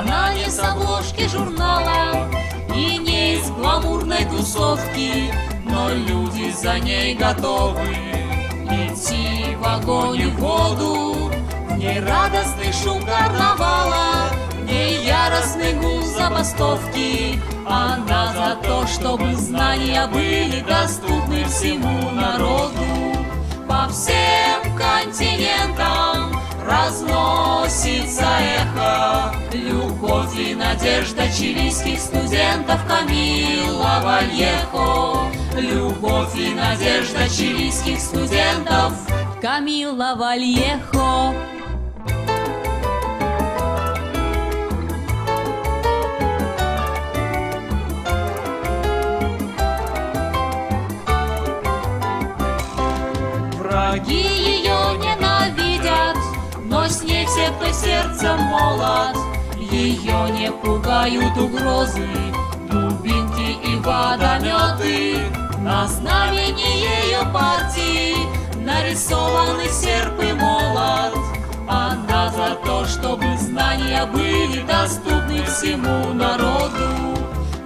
Она не с обложки журнала и не из гламурной тусовки, но люди за ней готовы идти в огонь и в воду. В ней радостный шум карнавала, в ней яростный гул забастовки. Она за то, чтобы знания были доступны всему народу. По всем континентам разносится эхо. Любовь и надежда чилийских студентов Камила Вальехо. Любовь и надежда чилийских студентов Камила Вальехо. Враги ее ненавидят, но с ней все, кто сердцем молод. Ее не пугают угрозы, дубинки и водометы. На знамении ее партии нарисованы серп и молот. Она за то, чтобы знания были доступны всему народу.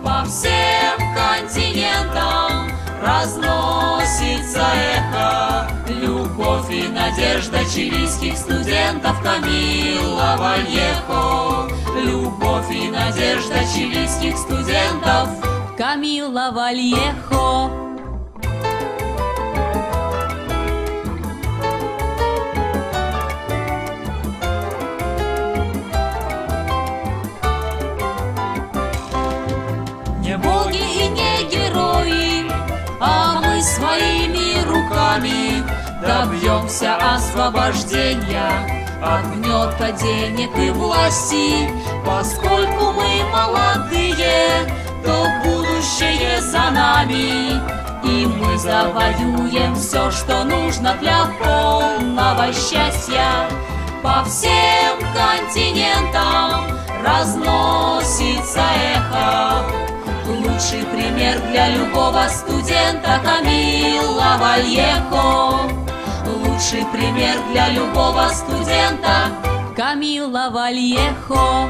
По всем континентам разносится эхо. Любовь и надежда чилийских студентов Камила Вальехо. Любовь и надежда чилийских студентов Камила Вальехо. Не боги и не герои, а мы своими руками добьемся освобождения от гнета денег и власти. Поскольку мы молодые, то будущее за нами, и мы завоюем все, что нужно для полного счастья. По всем континентам разносится эхо. Лучший пример для любого студента Камила Вальехо. Лучший пример для любого студента Камила Вальехо.